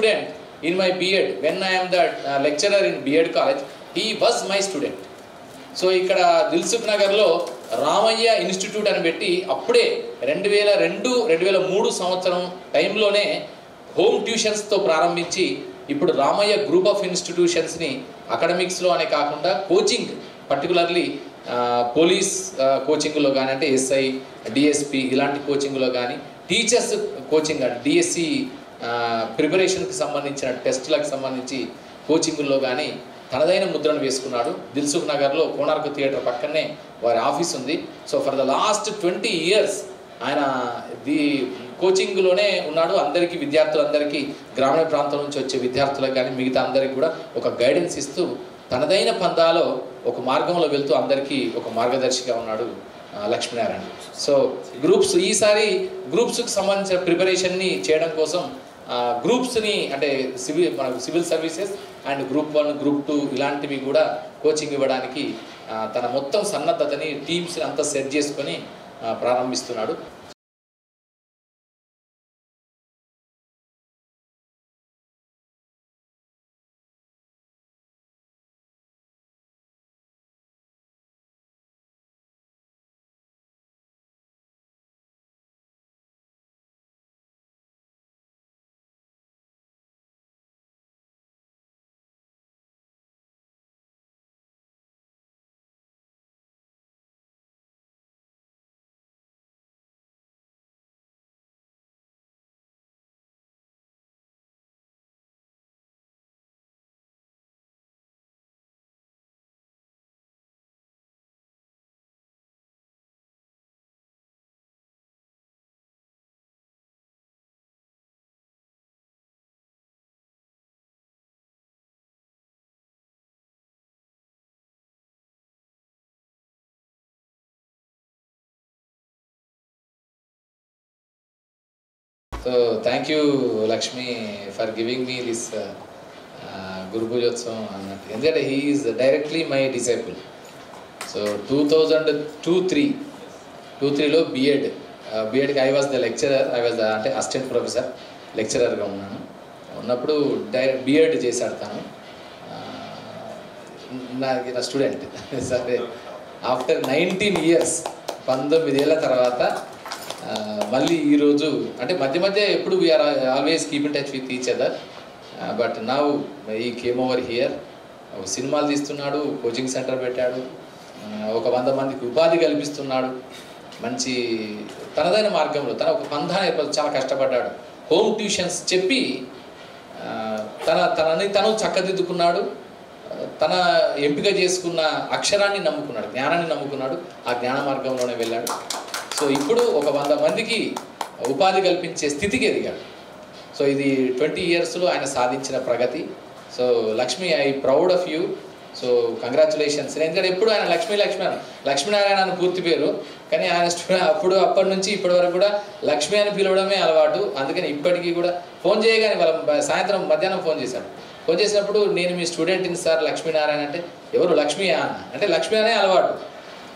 student in my B.Ed. When I am the lecturer in B.Ed college, he was my student. So, ikkada Dilsukhnagar lo Ramaiah Institute ani betti appude 2002-2003 సంవత్సరం time lone home tuitions to ప్రారంభించి ఇప్పుడు Ramaiah Group of Institutions ni academics lo ane kaakunda coaching particularly police coaching lo gaani ante SI DSP ilanti coaching lo gaani teachers coaching and DSC preparation ki sambandhinchina test laku sambandhinchi coaching lo gaani తనదైన ముద్రను వేసుకున్నాడు. దిల్సుఖ్నగర్లో Konark theatre పక్కనే వారి office ఉంది. So for the last 20 years ఆయన ది కోచింగ్లోనే ఉన్నాడు. అందరికీ విద్యార్థులందరికీ గ్రామీణ ప్రాంతం నుంచి వచ్చే విద్యార్థులకు కానీ మిగతా అందరికీ కూడా ఒక గైడెన్స్ ఇస్తూ తనదైన పందాలో ఒక మార్గంలో వెళ్తూ అందరికీ ఒక మార్గదర్శిగా ఉన్నాడు లక్ష్మీనారాయణ. సో గ్రూప్స్ ఈసారి గ్రూప్స్కి సంబంధించిన ప్రిపరేషన్ని చేయడం కోసం గ్రూప్స్ని అంటే సివిల్ మనకు civil services and group 1, group 2 ఇలాంటివి కూడా కోచింగ్ ఇవ్వడానికి తన మొత్తం సన్నద్ధతని టీమ్స్ని అంతా సెట్ చేసుకొని ప్రారంభిస్తున్నాడు. So thank you Lakshmi for giving me this Guru Pujotsam. And that he is directly my disciple. So 2002-03 lo B.Ed I was the lecturer, I was the assistant professor, lecturer ga unnanu. Unnappudu B.Ed chesadu tanu. Na student. After 19 years 19 ఏళ్ల తర్వాత మళ్ళీ ఈరోజు అంటే మధ్య మధ్య ఎప్పుడు we are always keep in touch with each other but now he came over here. సినిమాలు తీస్తున్నాడు, కోచింగ్ సెంటర్ పెట్టాడు, 100 మందికి ఉపాధి కల్పిస్తున్నాడు. మంచి తనదైన మార్గంలో తన ఒక పంధాన్ని ఏర్పరచు చాలా కష్టపడ్డాడు. హోమ్ ట్యూషన్స్ చెప్పి తనని తను చక్కదిద్దుకున్నాడు. తన ఎంపిక చేసుకున్న అక్షరాన్ని నమ్ముకున్నాడు, జ్ఞానాన్ని నమ్ముకున్నాడు. ఆ జ్ఞాన మార్గంలోనే వెళ్ళాడు. సో ఇప్పుడు 100 మందికి ఉపాధి కల్పించే స్థితికి ఎదిగాడు. సో ఇది 20 yearsలో ఆయన సాధించిన ప్రగతి. So Lakshmi I proud of you. So congratulations. ఎందుకంటే ఎప్పుడు ఆయన లక్ష్మీనారాయణ అని పూర్తి పేరు, కానీ ఆయన అప్పటి నుంచి ఇప్పటి వరకు కూడా లక్ష్మి అని పిలవడమే అలవాటు. అందుకని ఇప్పటికీ కూడా ఫోన్ చేయగానే వాళ్ళ సాయంత్రం మధ్యాహ్నం ఫోన్ చేశాడు. ఫోన్ చేసినప్పుడు నేను మీ స్టూడెంట్ని సార్ లక్ష్మీనారాయణ అంటే ఎవరు లక్ష్మి అన్న అంటే లక్ష్మి అనే అలవాటు.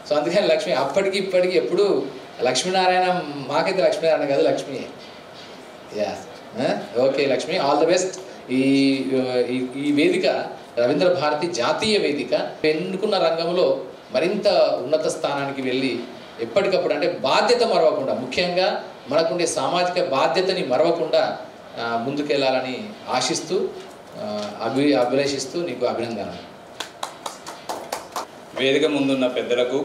సో అందుకని లక్ష్మి అప్పటికి ఇప్పటికీ ఎప్పుడు లక్ష్మీనారాయణ మాకైతే లక్ష్మీనారాయణ కాదు Lakshmi. As okay Lakshmi all the best. ఈ ఈ వేదిక రవీంద్ర భారతి జాతీయ వేదిక ఎన్నుకున్న రంగంలో మరింత ఉన్నత స్థానానికి వెళ్ళి ఎప్పటికప్పుడు అంటే బాధ్యత మరవకుండా ముఖ్యంగా మనకుండే సామాజిక బాధ్యతని మరవకుండా ముందుకెళ్ళాలని ఆశిస్తూ అభిలాషిస్తూ నీకు అభినందనలు. వేదిక ముందున్న పెద్దలకు,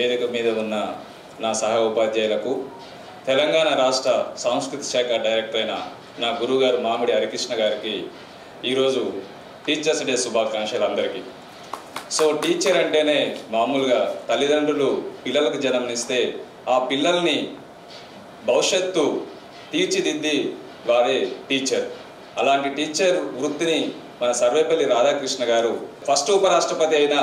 వేదిక మీద ఉన్న నా సహ ఉపాధ్యాయులకు, తెలంగాణ రాష్ట్ర సాంస్కృతిక శాఖ డైరెక్టర్ అయిన నా గురువుగారు మామిడి హరికృష్ణ గారికి ఈరోజు టీచర్స్ డే శుభాకాంక్షలు అందరికీ. సో టీచర్ అంటేనే మామూలుగా తల్లిదండ్రులు పిల్లలకు జన్మనిస్తే ఆ పిల్లల్ని భవిష్యత్తు తీర్చిదిద్ది వారే టీచర్. అలాంటి టీచర్ వృత్తిని మన సర్వేపల్లి రాధాకృష్ణ గారు ఫస్ట్ ఉపరాష్ట్రపతి అయిన,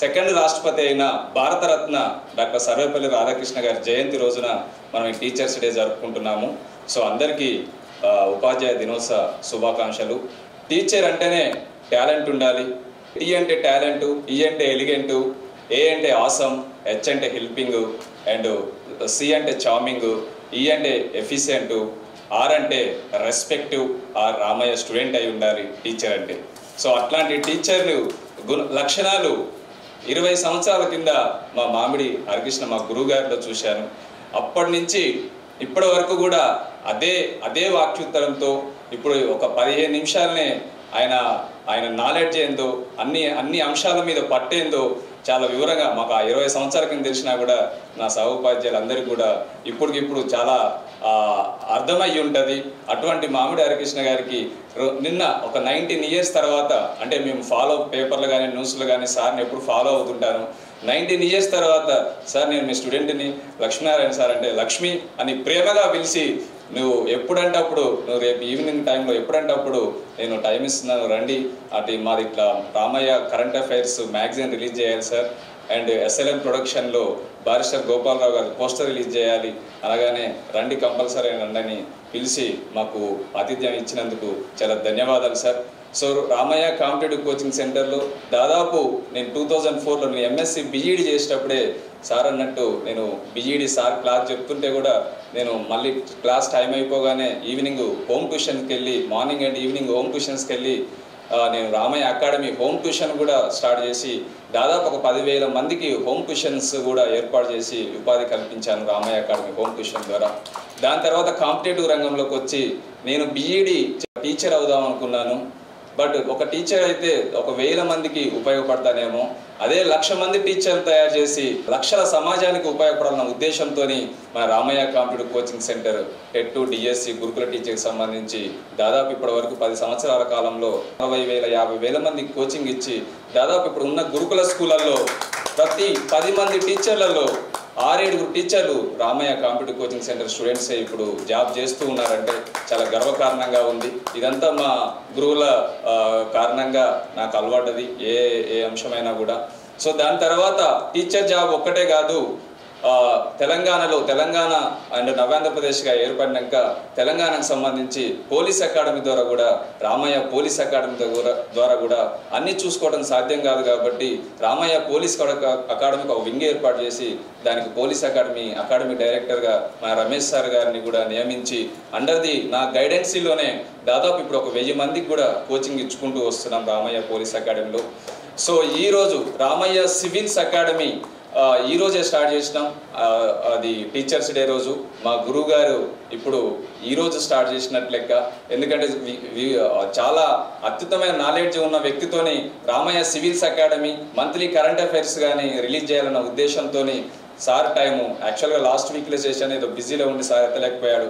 సెకండ్ రాష్ట్రపతి అయిన భారతరత్న డాక్టర్ సర్వేపల్లి రాధాకృష్ణ గారి జయంతి రోజున మనం ఈ టీచర్స్ డే జరుపుకుంటున్నాము. సో అందరికీ ఉపాధ్యాయ దినోత్సవ శుభాకాంక్షలు. టీచర్ అంటేనే టాలెంట్ ఉండాలి. టీ అంటే టాలెంటు, ఈ అంటే ఎలిగెంటు, ఏ అంటే ఆసమ్, హెచ్ అంటే హెల్పింగ్, అండ్ సి అంటే చార్మింగ్, ఈ అంటే ఎఫిషియంటు, आर अंटे रेस्पेक्टिव आर रामय्य स्टूडेंट अयि उंडाली टीचर अंटे सो अट्लांटि टीचर्लु लक्षणालु 20 సంవత్సరాల కింద మా మామిడి హరికృష్ణ మా గురుగారిలో చూశాను అప్పటి నుంచి ఇప్పటి వరకు కూడా అదే వాక్యుత్తరంతో ఇప్పుడు ఒక 15 నిమిషాలనే ఆయన ఆయన నాలెడ్జ్ ఏందో అన్ని అంశాల మీద పట్టేందో చాలా వివరంగా మాకు 20 సంవత్సరాల కింద తెలిసినా కూడా నా సహోపాధ్యాయులందరికీ కూడా ఇప్పటికిప్పుడు చాలా అర్థమయ్యి ఉంటది అటువంటి మామిడి హరికృష్ణ గారికి నిన్న ఒక 19 ఇయర్స్ తర్వాత అంటే మేము ఫాలో పేపర్లు గాని న్యూస్లు గాని సార్ని ఎప్పుడు ఫాలో అవుతుంటాను 19 ఇయర్స్ తర్వాత సార్ నేను మీ స్టూడెంట్ ని లక్ష్మీనారాయణ సార్ అంటే లక్ష్మి అని ప్రేమగా పిలిచి నువ్వు ఎప్పుడంటే అప్పుడు నువ్వు రేపు ఈవినింగ్ టైంలో ఎప్పుడంటే అప్పుడు నేను టైం ఇస్తున్నాను రండి అటు మాది ఇట్లా Ramaiah current affairs magazine release చేయాలి సార్ అండ్ ఎస్ఎల్ఎం ప్రొడక్షన్లో barrister Gopalarao garu poster release చేయాలి అలాగనే రండి కంపల్సరీ రండి పిలిచి మాకు ఆతిథ్యం ఇచ్చినందుకు చాలా ధన్యవాదాలు sir. So Ramaiah competitive coaching సెంటర్లో దాదాపు నేను 2004లో నేను ఎంఎస్సి బిఈడి చేసేటప్పుడే సార్ అన్నట్టు నేను బిఈడి సార్ క్లాస్ చెప్తుంటే కూడా నేను మళ్ళీ క్లాస్ టైం అయిపోగానే ఈవినింగ్ హోమ్ ట్యూషన్కి వెళ్ళి మార్నింగ్ అండ్ ఈవినింగ్ హోమ్ ట్యూషన్స్కి వెళ్ళి నేను రామయ్య అకాడమీ హోమ్ ట్యూషన్ కూడా స్టార్ట్ చేసి దాదాపు ఒక 10,000 మందికి హోమ్ ట్యూషన్స్ కూడా ఏర్పాటు చేసి ఉపాధి కల్పించాను రామయ్య అకాడమీ హోమ్ ట్యూషన్ ద్వారా. దాని తర్వాత కాంపిటేటివ్ రంగంలోకి వచ్చి నేను బిఈడి టీచర్ అవుదాం అనుకున్నాను బట్ ఒక టీచర్ అయితే 1,000 మందికి ఉపయోగపడతానేమో అదే 1,00,000 మంది టీచర్లు తయారు చేసి లక్షల సమాజానికి ఉపయోగపడాలన్న ఉద్దేశంతో మన Ramaiah competitive coaching centre TET DSC గురుకుల టీచర్కి సంబంధించి దాదాపు ఇప్పటి వరకు 10 సంవత్సరాల కాలంలో 40,000-50,000 మందికి కోచింగ్ ఇచ్చి దాదాపు ఇప్పుడు ఉన్న గురుకుల స్కూళ్ళల్లో ప్రతి 10 మంది టీచర్లలో 6-7 టీచర్లు రామయ్య కాంపిటేటివ్ కోచింగ్ సెంటర్ స్టూడెంట్సే ఇప్పుడు జాబ్ చేస్తూ ఉన్నారంటే చాలా గర్వకారణంగా ఉంది. ఇదంతా మా గురువుల కారణంగా నాకు అలవాటుది ఏ అంశమైనా కూడా. సో దాని తర్వాత టీచర్ జాబ్ ఒక్కటే కాదు తెలంగాణలో తెలంగాణ అండ్ నవాంధ్రప్రదేశ్గా ఏర్పడినాక తెలంగాణకు సంబంధించి పోలీస్ అకాడమీ ద్వారా కూడా రామయ్య పోలీస్ అకాడమీ ద్వారా కూడా అన్ని చూసుకోవడం సాధ్యం కాదు కాబట్టి రామయ్య పోలీస్ అకాడమీకి ఒక వింగ్ ఏర్పాటు చేసి దానికి పోలీస్ అకాడమీ డైరెక్టర్గా మా రమేష్ సార్ గారిని కూడా నియమించి అండర్ ది నా గైడెన్సీలోనే దాదాపు ఇప్పుడు 1,000 మందికి కూడా కోచింగ్ ఇచ్చుకుంటూ వస్తున్నాం రామయ్య పోలీస్ అకాడమీలో. సో ఈరోజు రామయ్య సివిల్స్ అకాడమీ ఈ రోజే స్టార్ట్ చేసినాం అది టీచర్స్ డే రోజు మా గురువు గారు ఇప్పుడు ఈరోజు స్టార్ట్ చేసినట్టు లెక్క ఎందుకంటే చాలా అద్భుతమైన నాలెడ్జ్ ఉన్న వ్యక్తితోని Ramaiah civils academy monthly current affairs కానీ రిలీజ్ చేయాలన్న ఉద్దేశంతో సార్ టైము యాక్చువల్గా లాస్ట్ వీక్లో చేశాను ఏదో బిజీలో ఉండి సార్ ఎత్తలేకపోయాడు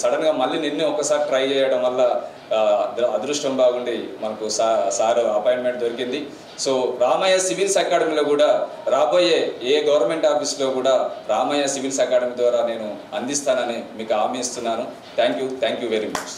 సడన్గా మళ్ళీ నిన్నే ఒకసారి ట్రై చేయడం వల్ల అదృష్టం బాగుండి మనకు సార్ అపాయింట్మెంట్ దొరికింది. సో రామయ్య సివిల్స్ అకాడమీలో కూడా రాబోయే ఏ గవర్నమెంట్ ఆఫీస్లో కూడా రామయ్య సివిల్స్ అకాడమీ ద్వారా నేను అందిస్తానని మీకు హామీ ఇస్తున్నాను. Thank you very much.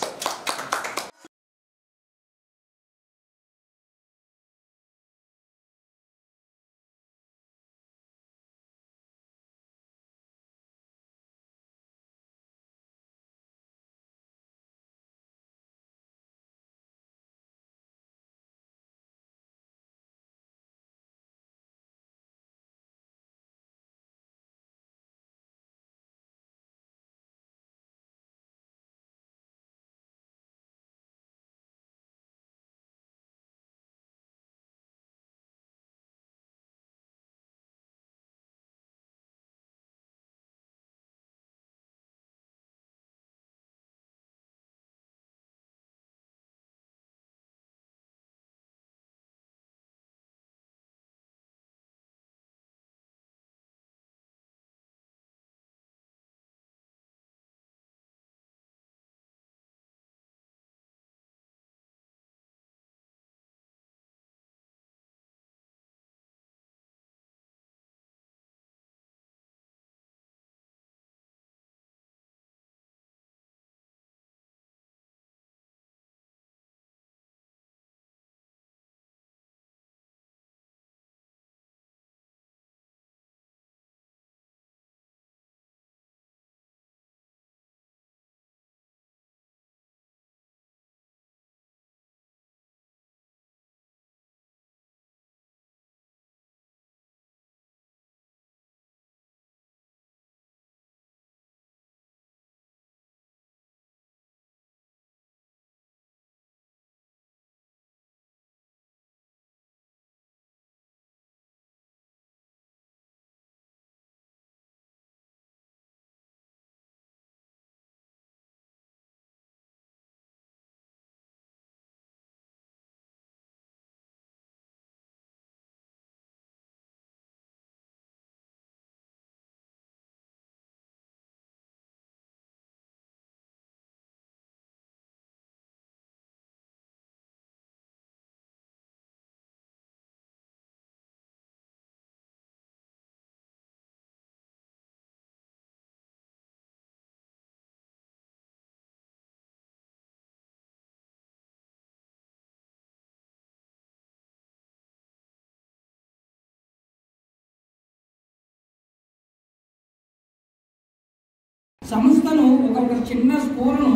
సంస్థను ఒక చిన్న స్కూల్ను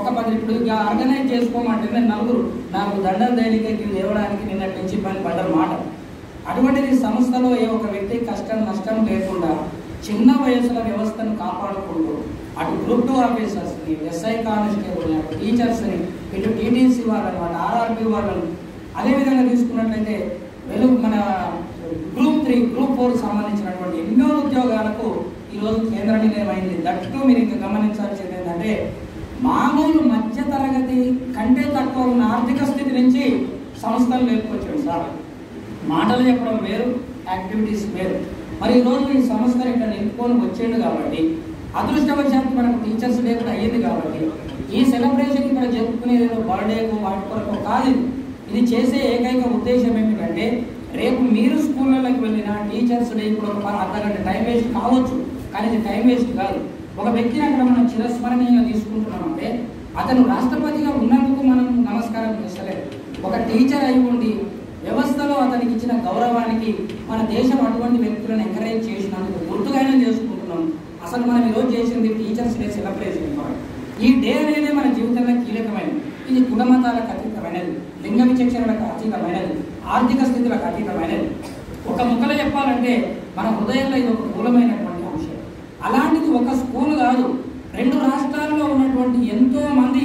ఒక పదిగా ఆర్గనైజ్ చేసుకోమంటే నలుగురు నాకు దండం దైనిక ఇవ్వడానికి నిన్న పెంచి పని పడ్డమాట. అటువంటిది సంస్థలో ఏ ఒక వ్యక్తి కష్టం నష్టం లేకుండా చిన్న వయసుల వ్యవస్థను కాపాడుకుంటూ అటు గ్రూప్ 2 ఆఫీసర్స్ని, ఎస్ఐ కానిస్టేబుల్ని, టీచర్స్ని, ఇటు టీటీసీ వాళ్ళని, వాటి ఆర్ఆర్బీ వాళ్ళని అదేవిధంగా తీసుకున్నట్లయితే మన గ్రూప్ 3, గ్రూప్ 4 సంబంధించినటువంటి ఎన్నో ఉద్యోగాలకు ఈరోజు కేంద్ర నిర్ణయమైంది. దట్టు మీరు ఇంకా గమనించాల్సింది ఏంటంటే మామూలు మధ్య తరగతి కంటే తక్కువ ఉన్న ఆర్థిక స్థితి నుంచి సంస్థలు లేపుకొచ్చాడు సార్. మాటలు చెప్పడం వేరు, యాక్టివిటీస్ వేరు. మరి ఈరోజు ఈ సంస్థలు ఇక్కడ నిలుపుకొని వచ్చాడు కాబట్టి అదృష్టవశాత్తు మనకు టీచర్స్ డే కూడా అయ్యింది కాబట్టి ఈ సెలబ్రేషన్ ఇక్కడ జరుపుకునేది బర్త్డేకు వాటి కొరకు కాదు. ఇది చేసే ఏకైక ఉద్దేశం ఏమిటంటే రేపు మీరు స్కూళ్ళకి వెళ్ళిన టీచర్స్ డే ఇప్పుడు ఒక అర్ధగంట టైం వేస్ట్ కావచ్చు, కానీ ఇది టైం వేస్ట్ కాదు. ఒక వ్యక్తిని అక్కడ మనం చిరస్మరణీయంగా తీసుకుంటున్నామంటే అతను రాష్ట్రపతిగా ఉన్నందుకు మనం నమస్కారం చేస్తలేదు. ఒక టీచర్ అయి ఉండి వ్యవస్థలో అతనికి ఇచ్చిన గౌరవానికి మన దేశం అటువంటి వ్యక్తులను ఎంకరేజ్ చేసినందుకు గుర్తుగానే చేసుకుంటున్నాం. అసలు మనం ఈరోజు చేసింది టీచర్స్ డే సెలబ్రేషన్. ఈ డే అనేది మన జీవితంలో కీలకమైనది. ఇది కుల మతాలకు అతీతమైనది, లింగ విచక్షణలకు అతీతమైనది, ఆర్థిక స్థితులకు అతీతమైనది. ఒక ముక్కలో చెప్పాలంటే మన హృదయంలో ఇది ఒక మూలమైనటువంటి అంశం. అలాంటిది ఒక స్కూల్ కాదు, 2 రాష్ట్రాల్లో ఉన్నటువంటి ఎంతో మంది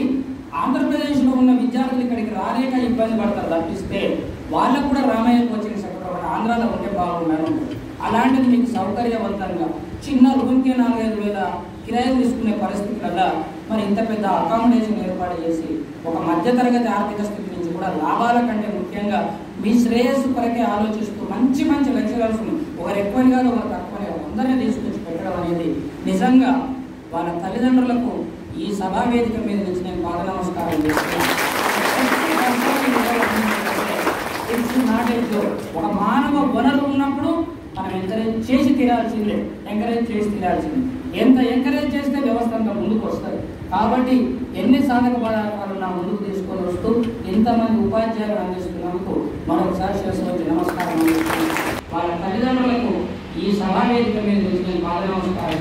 ఆంధ్రప్రదేశ్లో ఉన్న విద్యార్థులు ఇక్కడికి రాలేక ఇబ్బంది పడతారు తప్పిస్తే వాళ్ళకు కూడా రామయ్య కోచింగ్ సెంటర్ ఆంధ్రాలో ఉంటే బాగున్నాను. అలాంటిది మీకు సౌకర్యవంతంగా చిన్న రూమ్కి 4,000-5,000 కిరాయిలు తీసుకునే పరిస్థితి కల్లా మరి ఇంత పెద్ద అకామిడేషన్ ఏర్పాటు చేసి ఒక మధ్యతరగతి ఆర్థిక స్థితి నుంచి కూడా లాభాల కంటే ముఖ్యంగా మీ శ్రేయస్సు కొరకే ఆలోచిస్తూ మంచి మంచి లెక్చరర్స్ను ఒకరు ఎక్కువని కాదు ఒకరు తక్కువని అందరినీ తీసుకొచ్చి పెట్టడం అనేది నిజంగా వాళ్ళ తల్లిదండ్రులకు ఈ సభావేదిక మీద నుంచి నేను పాద నమస్కారం చేస్తున్నాను. ఒక మానవ వనరు ఉన్నప్పుడు మనం ఎంకరేజ్ చేసి తీరాల్సిందే. ఎంత ఎంకరేజ్ చేస్తే వ్యవస్థ అంతా ముందుకు వస్తుంది. కాబట్టి ఎన్ని సాధక పదార్థాలు నా ముందుకు తీసుకొని వస్తూ ఇంతమంది ఉపాధ్యాయులు అందిస్తున్నందుకు మరొకసారి చేసిన నమస్కారం. వాళ్ళ తల్లిదండ్రులకు ఈ సమావేదిక మీద నుంచి నేను బాధ నమస్కారం.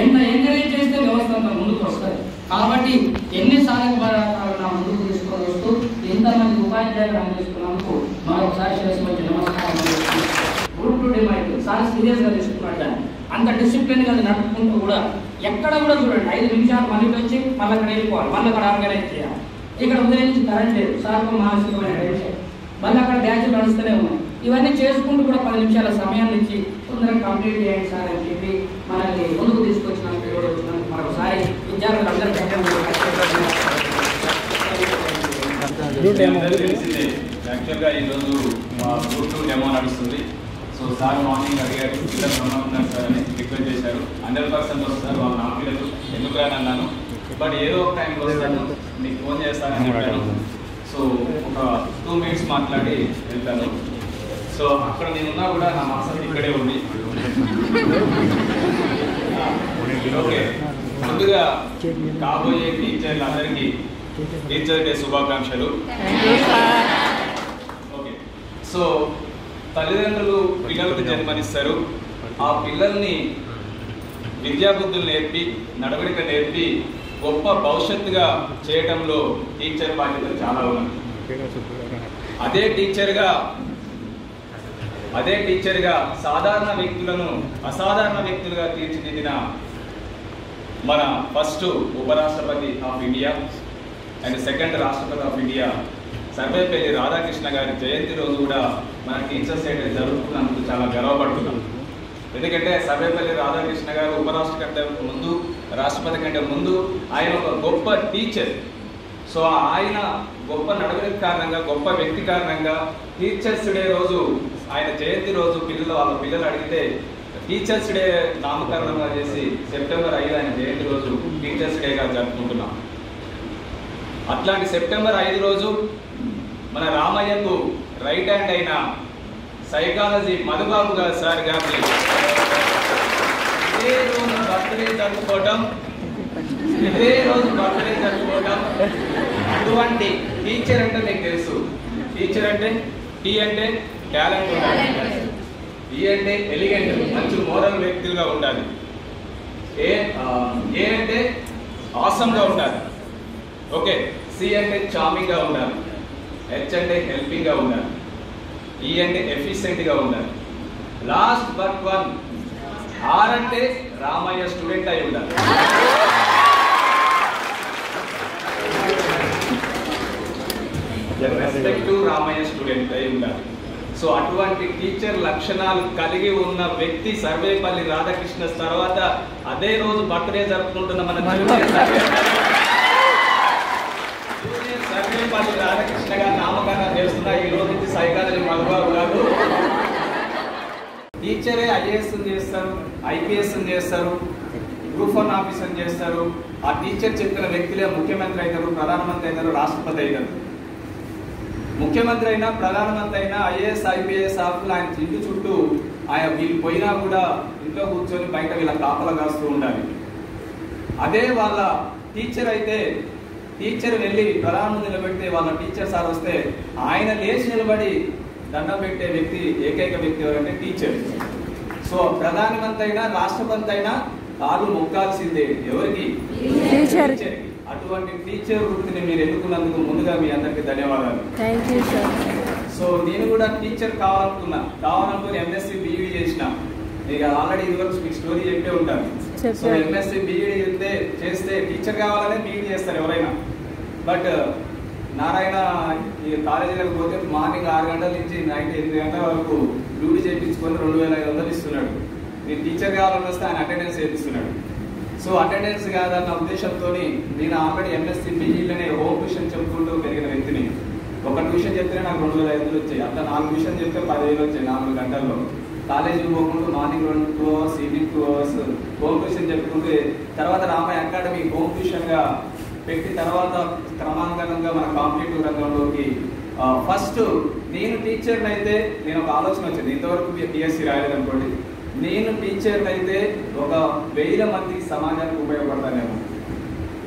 ఎంత ఎంకరేజ్ చేస్తే వ్యవస్థ అంతా ముందుకు వస్తుంది. కాబట్టి ఎన్ని సాధక పదార్థాలు నా ముందుకు తీసుకొని వస్తూ ఇంతమంది ఉపాధ్యాయులు అందిస్తున్నందుకు మరొకసారి చేసిన నమస్కారం. గ్రూప్ 2 డిమాండ్ చాలా సీరియస్గా తీసుకున్నట్ట అంత డిసిప్లిన్గా నడుపుకుంటూ కూడా ఎక్కడ కూడా చూడండి 5 నిమిషాలు మళ్ళీ వచ్చి మళ్ళీ అక్కడ వెళ్ళిపోవాలి, మళ్ళీ అక్కడ ఆర్గనైజ్ చేయాలి. ఇక్కడ ఉదయం నుంచి కరెంట్ లేదు సార్ మానసికమైన విషయం, మళ్ళీ అక్కడ బ్యాచ్లు నడుస్తూనే ఉన్నాయి. ఇవన్నీ చేసుకుంటూ కూడా 10 నిమిషాల సమయాన్ని ఇచ్చి తొందరగా కంప్లీట్ చేయండి సార్ అని చెప్పి మనల్ని ముందుకు తీసుకొచ్చిన మరొకసారి విద్యార్థులందరూ తెలిసిందే. యాక్చువల్గా ఈరోజు మా గ్రూప్ 2 డెమో నడుస్తుంది. సో సార్ మార్నింగ్ అడిగారు పిల్లలు బ్రహ్మాండం సార్ అని రిక్వెస్ట్ చేశారు. 100% వస్తారు వాళ్ళ నా పిల్లలు ఎందుకు రానన్నాను, బట్ ఏదో ఒక టైంకి వస్తాను మీకు ఫోన్ చేస్తానని చెప్పాను. సో ఒక 2 minutes మాట్లాడి వెళ్తాను. సో అక్కడ నేనున్నా కూడా నా మనసు ఇక్కడే ఉంది. ఓకే, ముందుగా కాబోయే టీచర్లందరికీ టీచర్ డే శుభాకాంక్షలు. ఓకే, సో తల్లిదండ్రులు పిల్లలకు జన్మనిస్తారు. ఆ పిల్లల్ని విద్యాబుద్ధులు నేర్పి నడవడిక నేర్పి గొప్ప భవిష్యత్తుగా చేయడంలో టీచర్ బాధ్యతలు చాలా ఉన్నాయి. అదే టీచర్గా సాధారణ వ్యక్తులను అసాధారణ వ్యక్తులుగా తీర్చిదిద్దిన మన ఫస్ట్ ఉపరాష్ట్రపతి ఆఫ్ ఇండియా అండ్ సెకండ్ రాష్ట్రపతి ఆఫ్ ఇండియా సర్వేపల్లి రాధాకృష్ణ గారి జయంతి రోజు కూడా మన టీచర్స్ డే జరుపుకున్నందుకు చాలా గర్వపడుతున్నాం. ఎందుకంటే సర్వేపల్లి రాధాకృష్ణ గారు రాష్ట్రపతి కంటే ముందు ఆయన ఒక గొప్ప టీచర్. సో ఆయన గొప్ప నడవడిక కారణంగా, గొప్ప వ్యక్తి కారణంగా టీచర్స్ డే రోజు, ఆయన జయంతి రోజు వాళ్ళ పిల్లలు అడిగితే టీచర్స్ డే నామకరణంగా చేసి సెప్టెంబర్ 5 ఆయన జయంతి రోజు టీచర్స్ డేగా జరుపుకుంటున్నాం. అట్లాంటి సెప్టెంబర్ 5 రోజు మన రామయ్యకు రైట్ హ్యాండ్ అయిన సైకాలజీ మధుబాబు గారు సార్ గారి ఇదే రోజు బర్త్డే జరుపుకోవడం అటువంటి टीचर अंटे मीकु तेलुसु टीचर अंटे टी अंटे టాలెంట్ ఉండాలి ఈ అంటే ఎలిగెంట్ మంచి మోరల్ వ్యక్తిగా ఉండాలి ఏ ఏ అంటే ఆసమ్ గా ఉండాలి ఓకే సి అంటే చార్మింగ్ గా ఉండాలి హెచ్ అంటే హెల్పింగ్ గా ఉండాలి ఈ అంటే ఎఫిషియెంట్ గా ఉండాలి లాస్ట్ బట్ వన్ ఆర్ అంటే రామయ్య స్టూడెంట్ అయి ఉండాలి రెస్పెక్ట్ టు రామయ్య స్టూడెంట్ అయి ఉండాలి సో అటువంటి టీచర్ లక్షణాలు కలిగి ఉన్న వ్యక్తి సర్వేపల్లి రాధాకృష్ణ తర్వాత అదే రోజు బర్త్డే జరుపుకుంటున్న మన జూనియర్ సర్వేపల్లి రాధాకృష్ణగా నామకరణం చేస్తున్నా ఈ రోజు నుంచి సైకాలజీ మగవారు కాదు టీచరే ఐఏఎస్ చేస్తారు ఐపీఎస్ చేస్తారు గ్రూప్ వన్ ఆఫీసర్ చేస్తారు ఆ టీచర్ చెప్పిన వ్యక్తులే ముఖ్యమంత్రి అయినారు ప్రధానమంత్రి అయినారు రాష్ట్రపతి అయినారు ముఖ్యమంత్రి అయినా ప్రధానమంత్రి అయినా ఐఏఎస్ ఐపీఎస్ ఆఫీసులు ఆయన ఇంటి చుట్టూ ఆయన వీళ్ళు పోయినా కూడా ఇంట్లో కూర్చొని బయట వీళ్ళ కాపలా కాస్తూ ఉండాలి అదే వాళ్ళ టీచర్ అయితే టీచర్ వెళ్ళి ప్రధానం నిలబెడితే వాళ్ళ టీచర్ సార్ వస్తే ఆయన లేచి నిలబడి దండం పెట్టే వ్యక్తి ఏకైక వ్యక్తి ఎవరంటే టీచర్ సో ప్రధానమంత్రి అయినా రాష్ట్రపతి అయినా కాలు మొక్కాల్సిందే ఎవరికి టీచర్కి అటువంటి టీచర్ వృత్తిని మీరు ఎన్నుకున్నందుకు ముందుగా మీ అందరికీ ధన్యవాదాలు థాంక్యూ సార్ సో నేను కూడా టీచర్ కావాలనుకున్నా కావాలనుకుని ఎంఎస్సి బిఈడి చేసిన నేను ఆల్రెడీ ఇదివరకు మీకు స్టోరీ చెప్పే ఉంటాను సో ఎంఎస్సి బిఈడి చేస్తే టీచర్ కావాలనే బిఈడి చేస్తారు ఎవరైనా బట్ నారాయణ ఈ కాలేజీలకు పోతే మార్నింగ్ 6 గంటల నుంచి నైట్ 8 గంటల వరకు డ్యూటీ చేయించుకొని 2500 ఇస్తున్నాడు నేను టీచర్ కావాలని వస్తే ఆయన అటెండెన్స్ చేపిస్తున్నాడు సో అటెండెన్స్ కాదన్న ఉద్దేశంతో నేను ఆల్రెడీ ఎంఎస్సీ బిఈలోనే హోమ్ ట్యూషన్ చెప్పుకుంటూ పెరిగిన వ్యక్తిని ఒక ట్యూషన్ చెప్తే నాకు 2500 వచ్చాయి అట్లా 4 ట్యూషన్ చెప్తే 10,000 వచ్చాయి 4 గంటల్లో కాలేజీకి పోకుండా morning 2 hours evening 2 hours home tuition చెప్పుకుంటే తర్వాత రామాయ అకాడమీ హోమ్ ట్యూషన్గా పెట్టి తర్వాత క్రమాంకనంగా మన కాంపిటేటివ్ రంగంలోకి ఫస్ట్ నేను టీచర్ని అయితే నేను ఒక ఆలోచన వచ్చింది ఇంతవరకు బిఎస్సీ రాయలేదనుకోండి నేను టీచర్ అయితే ఒక 1000 మందికి సమాజానికి ఉపయోగపడతానేమో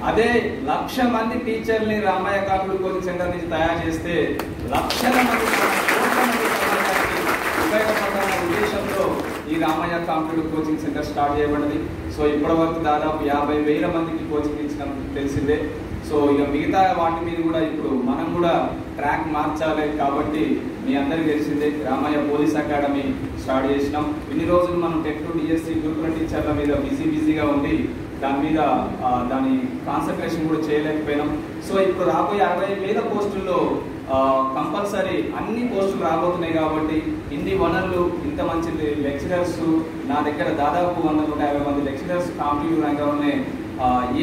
అదే 1,00,000 మంది టీచర్ని రామాయ కాంపిటేటివ్ కోచింగ్ సెంటర్ నుంచి తయారు చేస్తే లక్షల మంది ఉపయోగపడాలనే ఉద్దేశంతో ఈ Ramaiah competitive coaching centre start చేయబడింది సో ఇప్పటివరకు దాదాపు 50,000 మందికి కోచింగ్ ఇచ్చిన తెలిసిందే సో ఇక మిగతా వాటి మీద కూడా ఇప్పుడు మనం కూడా ట్రాక్ మార్చాలి కాబట్టి మీ అందరికీ తెలిసిందే రామాయ పోలీస్ అకాడమీ స్టార్ట్ చేసినాం ఇన్ని రోజులు మనం టెట్ డిఎస్సి గురుకుల టీచర్ల మీద బిజీగా ఉండి దాని మీద దాని కాన్సన్ట్రేషన్ కూడా చేయలేకపోయినాం సో ఇప్పుడు రాబోయే 60,000 పోస్టుల్లో కంపల్సరీ అన్ని పోస్టులు రాబోతున్నాయి కాబట్టి ఇన్ని వనరులు ఇంత మంచి లెక్చరర్స్ నా దగ్గర దాదాపు 150 మంది లెక్చరర్స్ కాంపిటేటివ్ రంగంలోనే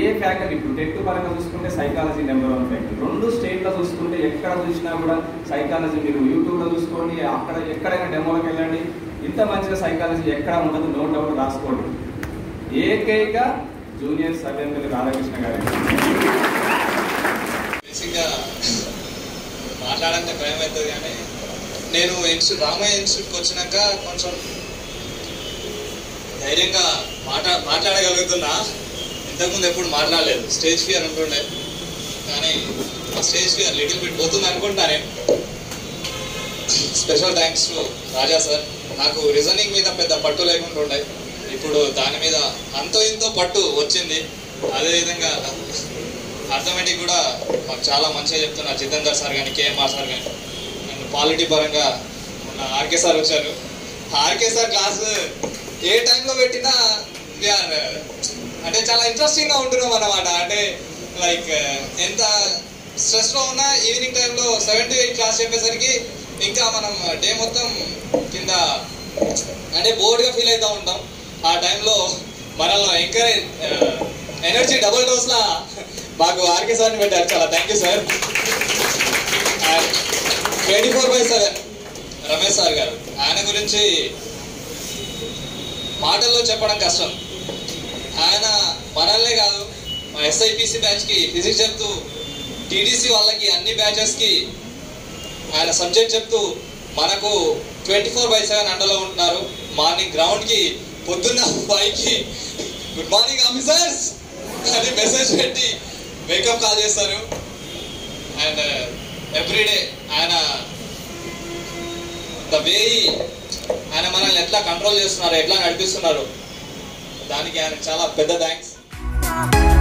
ఏ ఫ్యాకల్టీ ఇప్పుడు టెట్ పరంగా చూసుకుంటే సైకాలజీ నెంబర్ 1 ఫ్యాకల్టీ 2 స్టేట్లో చూసుకుంటే ఎక్కడ చూసినా కూడా సైకాలజీ మీరు యూట్యూబ్లో చూసుకోండి అక్కడ ఎక్కడైనా డెమోకి వెళ్ళండి ఇంత మంచిగా సైకాలజీ ఎక్కడ ఉండదు నో డౌట్ రాసుకోండి ఏకైక జూనియర్ సర్వేపల్లి రాధాకృష్ణ గారు బేసిక్గా మాట్లాడంత భయం అవుతుంది కానీ నేను రామాయ ఇన్స్టిట్యూట్కి వచ్చినాక కొంచెం ధైర్యంగా మాట్లాడగలుగుతున్నా ఇంతకుముందు ఎప్పుడు మాట్లాడలేదు స్టేజ్ ఫియర్ ఉంటుండే కానీ ఆ స్టేజ్ ఫియర్ లిటిల్ బిట్ పోతుంది అనుకుంటానే special thanks to Raja sir నాకు రీజనింగ్ మీద పెద్ద పట్టు లేకుండా ఉండే ఇప్పుడు దాని మీద అంతో ఇంతో పట్టు వచ్చింది అదేవిధంగా అర్థమెటిక్ కూడా మాకు చాలా మంచిగా చెప్తున్నారు జితేందర్ సార్ కానీ కేఎంఆర్ సార్ కానీ నేను పాలిటీ పరంగా మొన్న ఆర్కే సార్ వచ్చారు ఆర్కే సార్ క్లాస్ ఏ టైంలో పెట్టినా అంటే చాలా ఇంట్రెస్టింగ్గా ఉంటున్నాం అన్నమాట అంటే లైక్ ఎంత స్ట్రెస్లో ఉన్నా ఈవినింగ్ టైంలో 7 to 8 క్లాస్ చెప్పేసరికి ఇంకా మనం డే మొత్తం కింద అంటే బోర్డ్గా ఫీల్ అవుతూ ఉంటాం ఆ టైంలో మనల్ని ఎంకరేజ్ ఎనర్జీ డబుల్ డోస్లా మాకు ఆర్కే సార్ని పెట్టారు చాలా thank you sir 24/7 Ramesh sir గారు ఆయన గురించి మాటల్లో చెప్పడం కష్టం ఆయన మనల్నే కాదు మా ఎస్ఐపిసి బ్యాచ్కి ఫిజిక్స్ చెప్తూ టీడీసీ వాళ్ళకి అన్ని బ్యాచెస్కి ఆయన సబ్జెక్ట్ చెప్తూ మనకు 24/7 అండలో ఉంటున్నారు మార్నింగ్ గ్రౌండ్కి పొద్దున్న 5కి గుడ్ మార్నింగ్ ఆఫీసర్స్ అని మెసేజ్ పెట్టి వేకప్ కాల్ చేస్తారు అండ్ ఎవ్రీడే ఆయన ద వే ఆయన మనల్ని ఎట్లా కంట్రోల్ చేస్తున్నారు, ఎట్లా నడిపిస్తున్నారు, దానికి ఆయన చాలా పెద్ద థ్యాంక్స్.